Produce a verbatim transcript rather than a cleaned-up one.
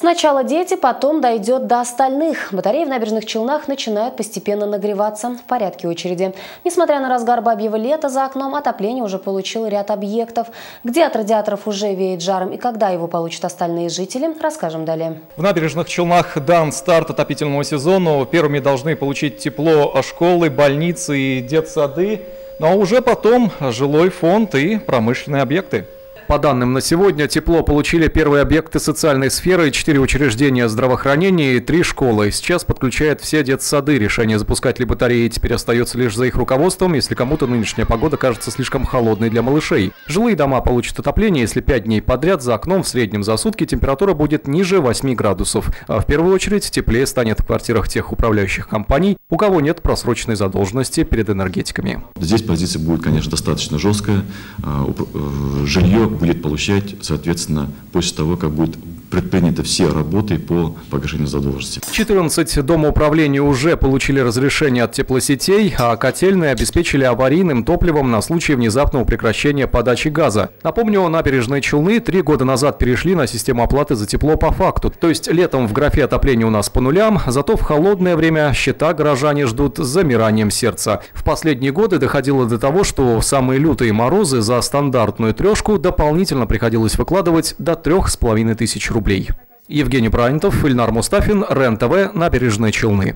Сначала дети, потом дойдет до остальных. Батареи в Набережных Челнах начинают постепенно нагреваться в порядке очереди. Несмотря на разгар бабьего лета, за окном отопление уже получило ряд объектов. Где от радиаторов уже веет жаром и когда его получат остальные жители, расскажем далее. В Набережных Челнах дан старт отопительному сезону. Первыми должны получить тепло школы, больницы и детсады. Но уже потом жилой фонд и промышленные объекты. По данным на сегодня, тепло получили первые объекты социальной сферы, четыре учреждения здравоохранения и три школы. Сейчас подключают все детсады. Решение запускать ли батареи теперь остается лишь за их руководством, если кому-то нынешняя погода кажется слишком холодной для малышей. Жилые дома получат отопление, если пять дней подряд за окном в среднем за сутки температура будет ниже восьми градусов. А в первую очередь теплее станет в квартирах тех управляющих компаний, у кого нет просроченной задолженности перед энергетиками. Здесь позиция будет, конечно, достаточно жесткая. Жилье будет получать, соответственно, после того, как будет предприняты все работы по погашению задолженности. четырнадцать домоуправлений уже получили разрешение от теплосетей, а котельные обеспечили аварийным топливом на случай внезапного прекращения подачи газа. Напомню, Набережные Челны три года назад перешли на систему оплаты за тепло по факту. То есть летом в графе отопления у нас по нулям, зато в холодное время счета горожане ждут с замиранием сердца. В последние годы доходило до того, что в самые лютые морозы за стандартную трешку дополнительно приходилось выкладывать до трех с половиной тысяч рублей. Евгений Брайнтов, Ильнар Мустафин, Рен ТВ, Набережные Челны.